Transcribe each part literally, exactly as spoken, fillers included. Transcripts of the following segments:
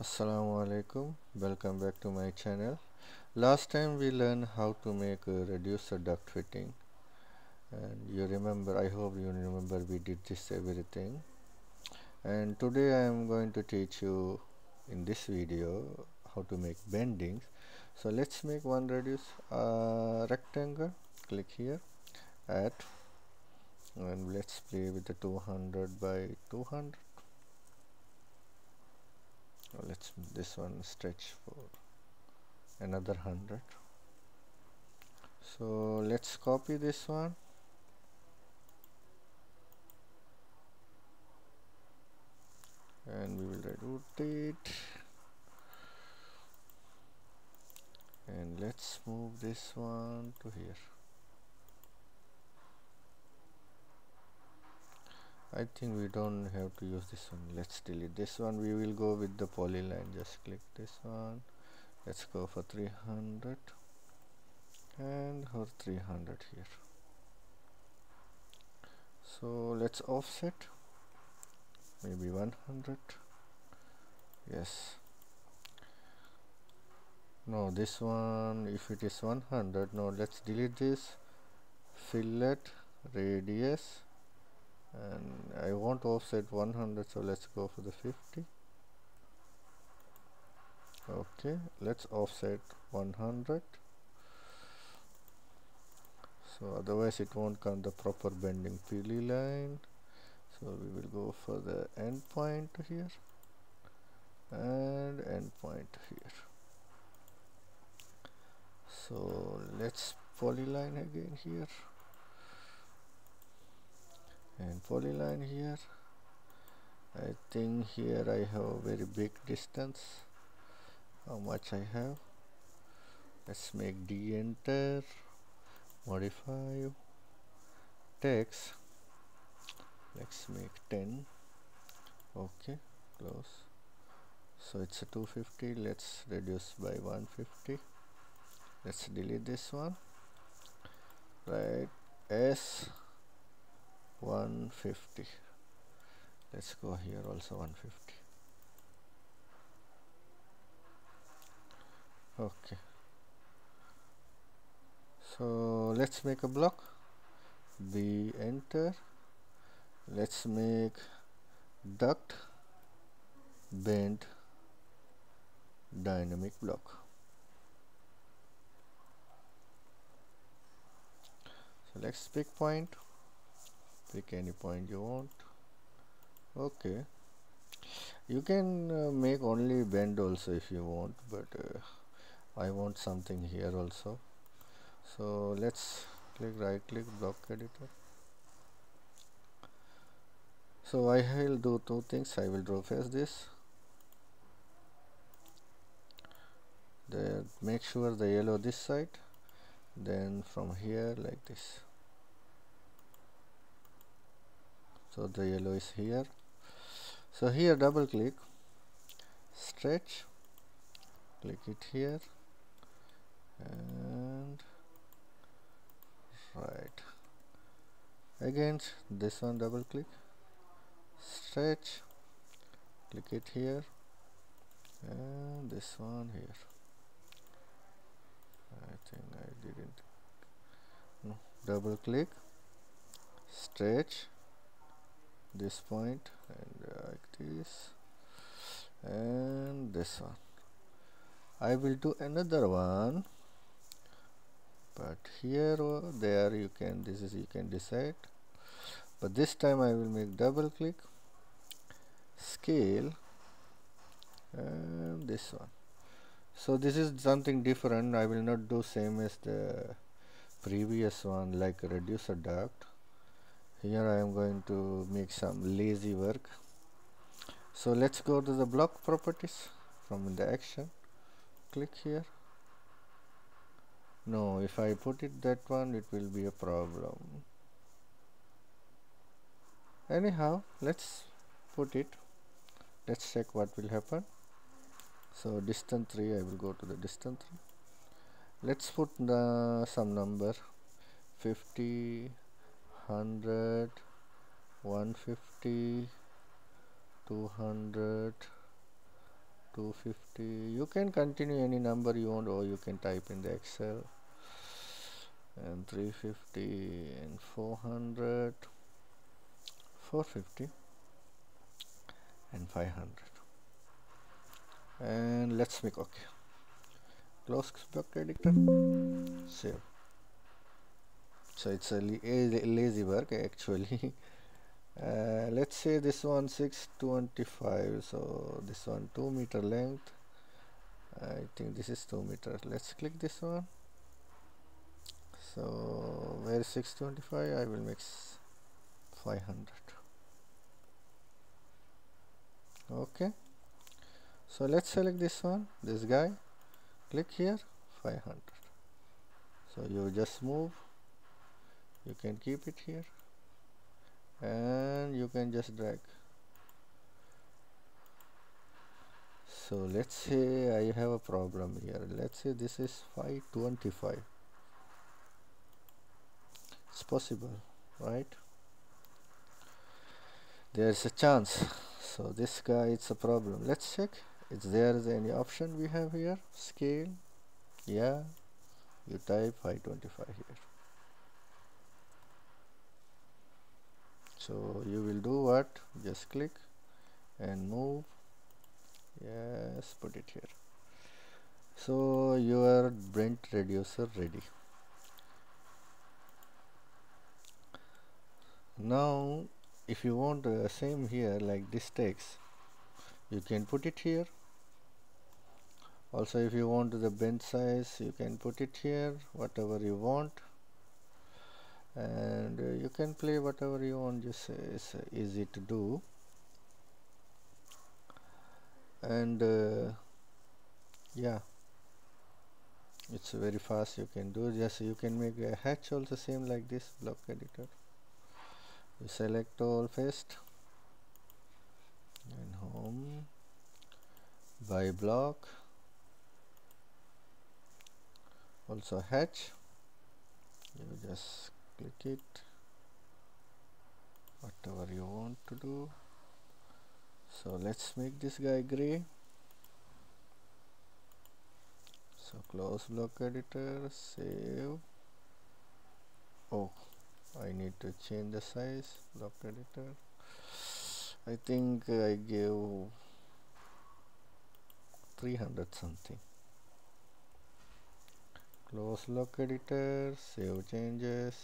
Assalamualaikum. Welcome back to my channel. Last time we learned how to make a reducer duct fitting, and you remember, I hope you remember, we did this everything. And today I am going to teach you in this video how to make bendings. So let's make one reduce uh, rectangle. Click here, add, and let's play with the two hundred by two hundred. Let's this one stretch for another hundred. So let's copy this one and we will rotate it, and let's move this one to here. I think we don't have to use this one. Let's delete this one. We will go with the polyline. Just click this one. Let's go for three hundred and her three hundred here. So let's offset maybe one hundred. Yes, no, this one, if it is one hundred, no, let's delete this. Fillet radius, and I want to offset one hundred, so let's go for the fifty. Okay, let's offset one hundred, so otherwise it won't come the proper bending polyline. So we will go for the end point here and end point here. So let's polyline again here and polyline here. I think here I have a very big distance. How much I have? Let's make D, enter, modify text, let's make ten. Okay, close. So it's a two hundred fifty. Let's reduce by one hundred fifty. Let's delete this one, right? S one hundred fifty. Let's go here also one hundred fifty. Okay, so let's make a block. B, enter, let's make duct bend dynamic block. So let's pick point. Pick any point you want. Okay, you can uh, make only bend also if you want, but uh, I want something here also. So let's click, right click, block editor. So I will do two things. I will draw first this there, make sure the yellow this side, then from here like this. So the yellow is here. So here double click, stretch, click it here and right. Again this one double click, stretch, click it here and this one here. I think I didn't. No, double click, stretch, this point and uh, like this and this one. I will do another one, but here or there you can, this is, you can decide, but this time I will make double click, scale and this one. So this is something different. I will not do same as the previous one, like reducer duct. Here I am going to make some lazy work. So let's go to the block properties from the action. Click here. No, if I put it that one, it will be a problem. Anyhow, let's put it. Let's check what will happen. So distance three, I will go to the distance three. Let's put the, some number, fifty. one hundred, one hundred fifty, two hundred, two fifty. You can continue any number you want, or you can type in the Excel. And three fifty and four hundred, four fifty and five hundred. And let's make OK. Close block editor, save. So it's a la lazy work actually. Uh, let's say this one six twenty-five, so this one two meter length. I think this is two meters. Let's click this one. So where six twenty-five, I will make five hundred. Okay, so let's select this one, this guy, click here, five hundred. So you just move, you can keep it here, and you can just drag. So let's say I have a problem here. Let's say this is five twenty-five. It's possible, right? There's a chance. So this guy, it's a problem. Let's check if there is any option we have here. Scale, yeah, you type five twenty-five here. So you will do what? Just click and move. Yes, put it here. So your Brent reducer ready. Now if you want the uh, same here, like this text, you can put it here. Also if you want the bench size, you can put it here, whatever you want. And uh, you can play whatever you want, just uh, it's uh, easy to do. And uh, yeah, it's very fast. You can do just you can make a hatch also same like this block editor. You select all first and home by block, also hatch. You just click it, whatever you want to do. So let's make this guy gray. So close block editor, save. Oh, I need to change the size. Block editor, I think I gave three hundred something. Close block editor, save changes.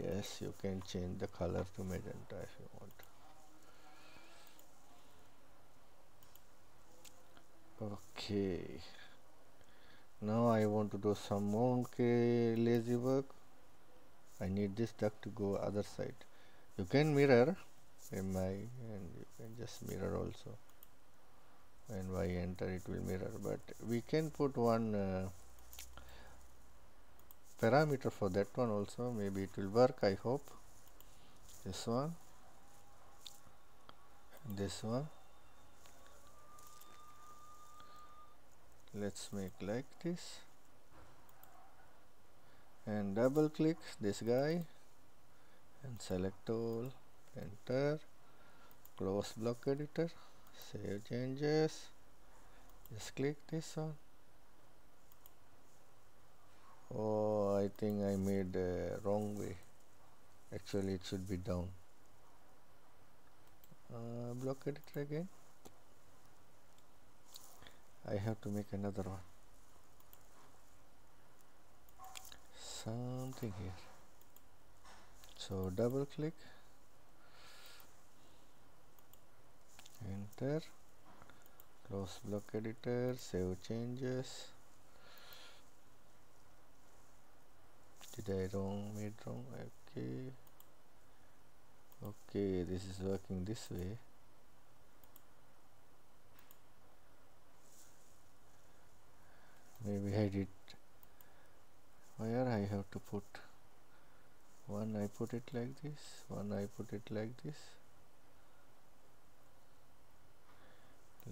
Yes, you can change the color to magenta if you want. Okay, now I want to do some more okay, lazy work. I need this duck to go other side. You can mirror M I, and you can just mirror also. And by enter it will mirror, but we can put one uh, parameter for that one also. Maybe it will work, I hope. This one, this one. Let's make like this and double click this guy and select all, enter, close block editor, save changes. Just click this one. Oh, I think I made the uh, wrong way. Actually, it should be down. Uh, block editor again. I have to make another one. Something here. So double click, enter, close block editor, save changes. Did I wrong made wrong? Okay. Okay, this is working this way. Maybe I did. Where I have to put one, I put it like this, one I put it like this.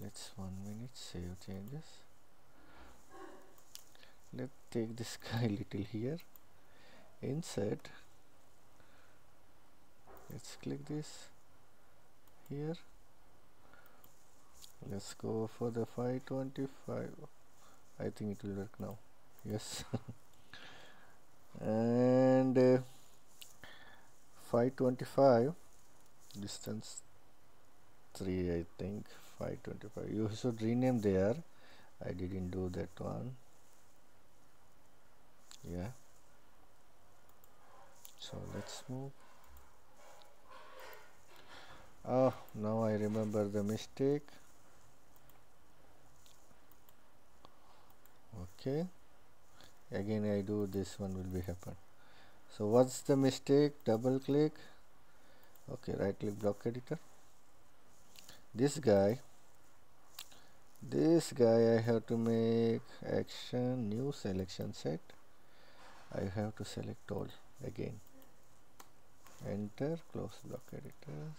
Let's one minute, save changes. Let's take this guy little here, insert, let's click this here, Let's go for the five twenty-five. I think it will work now. Yes. And uh, five twenty-five distance three, I think. Five twenty-five, you should rename there. I didn't do that one. Yeah, so let's move. Oh, now I remember the mistake. Okay, again I do this one will be happen. So what's the mistake? Double click. Okay, right click block editor. This guy, this guy I have to make action new selection set. I have to select all again. Enter, close block editors,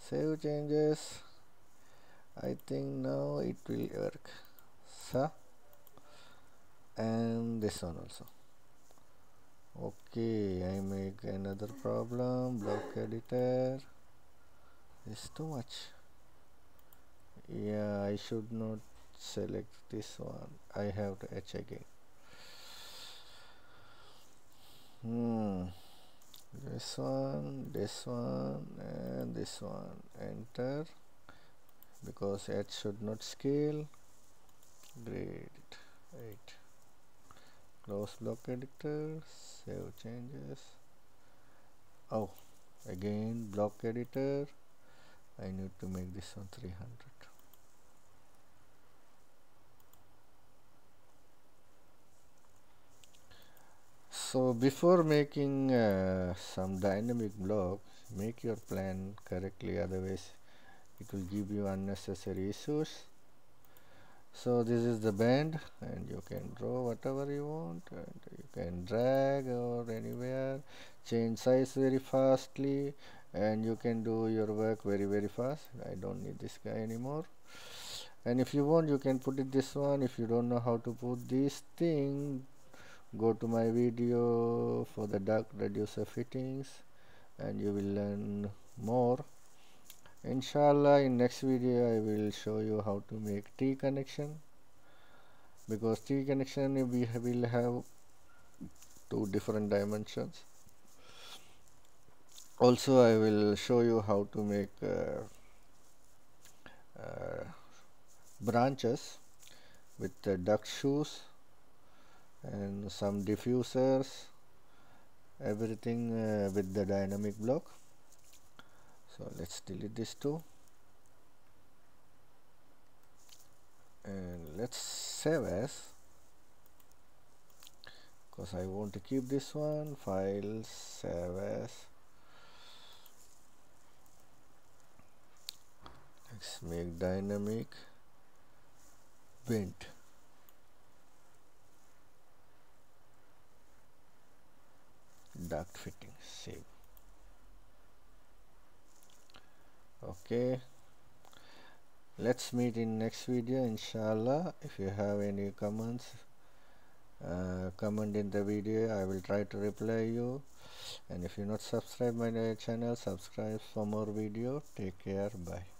save changes. I think now it will work. So, and this one also. Okay, I make another problem. Block editor is too much. Yeah, I should not select this one. I have to H again. Hmm. This one, this one, and this one. Enter, because H should not scale. Great. Eight. Close block editor. Save changes. Oh, again block editor. I need to make this one three hundred. So before making uh, some dynamic block, make your plan correctly, otherwise it will give you unnecessary issues. So this is the bend, and you can draw whatever you want, and you can drag or anywhere, change size very fastly, and you can do your work very very fast. I don't need this guy anymore. And if you want, you can put it this one. If you don't know how to put this thing, go to my video for the duct reducer fittings and you will learn more. Inshallah, in next video I will show you how to make T connection, because T connection we will have two different dimensions. Also I will show you how to make uh, uh, branches with the duct shoes and some diffusers, everything uh, with the dynamic block. So let's delete this too and let's save as, because I want to keep this one. File, save as. Let's make dynamic bend. Duct fitting, save. Okay, let's meet in next video, inshallah. If you have any comments, uh, comment in the video. I will try to reply you. And if you're not subscribed my channel, subscribe for more video. Take care, bye.